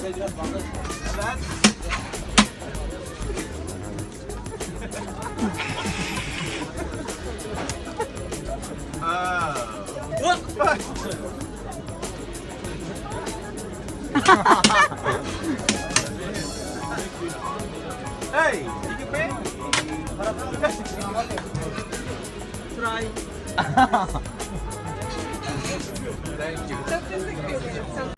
What the fuck? Hey, you pay? Try. Thank you.